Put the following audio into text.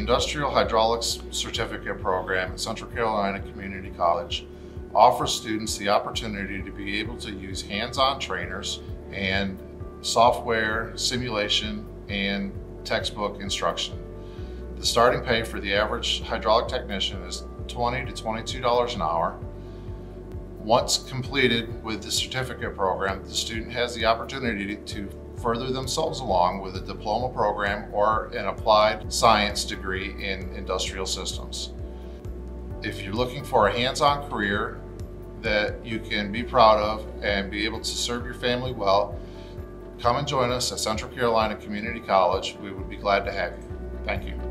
Industrial Hydraulics Certificate Program at Central Carolina Community College offers students the opportunity to be able to use hands-on trainers and software, simulation, and textbook instruction. The starting pay for the average hydraulic technician is $20 to $22 an hour. Once completed with the certificate program, the student has the opportunity to further themselves along with a diploma program or an applied science degree in industrial systems. If you're looking for a hands-on career that you can be proud of and be able to serve your family well, come and join us at Central Carolina Community College. We would be glad to have you. Thank you.